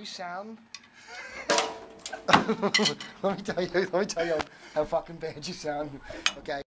you sound... let me tell you how fucking bad you sound, okay?